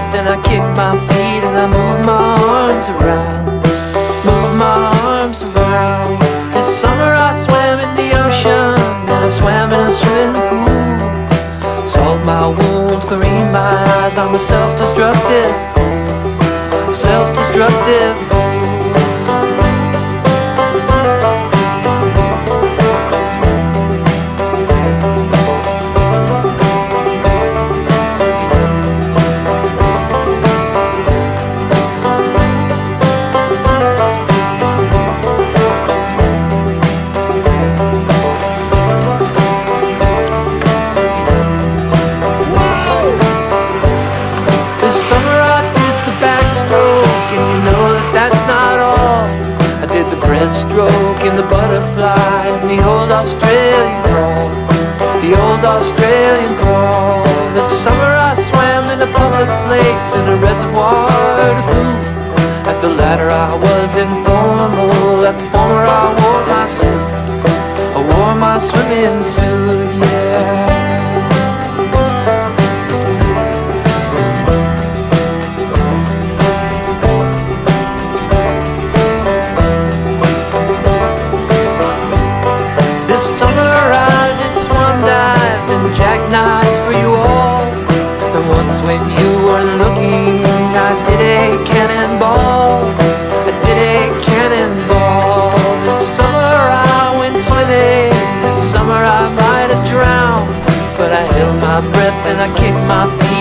earth and I kick my feet and I move my arms around, move my arms around. This summer I swam in the ocean and I swam in a swimming pool. Salt my wounds, clean my eyes, I'm a self-destructive fool, self-destructive fool. Stroke in the butterfly and the old Australian crawl, the old Australian crawl. This summer I swam in a public place in a reservoir to cool. At the latter I was informal, at the former I wore my suit, I wore my swimming suit, yeah. This summer I did swan dives and jackknives for you all. And once when you were looking, I did a cannonball, I did a cannonball. This summer I went swimming, this summer I might have drowned, but I held my breath and I kicked my feet